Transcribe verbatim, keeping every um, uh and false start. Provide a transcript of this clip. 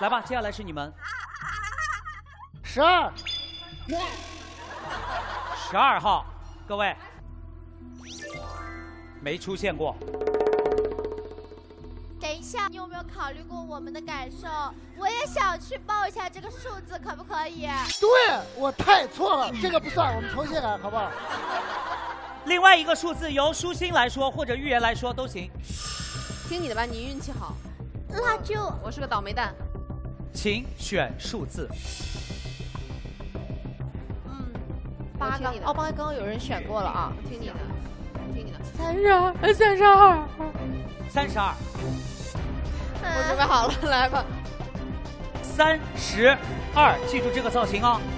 来吧，接下来是你们。十二，十二号，各位没出现过。等一下，你有没有考虑过我们的感受？我也想去报一下这个数字，可不可以？对，我太错了，这个不算，我们重新来，好不好？另外一个数字由舒心来说，或者预言来说都行。听你的吧，你运气好。蜡烛，我是个倒霉蛋。 请选数字。嗯，八个。哦，八个刚刚有人选过了啊，我听你的，我听你的。三十二，三十二，三十二。我准备好了，来吧。三十二，记住这个造型啊、哦。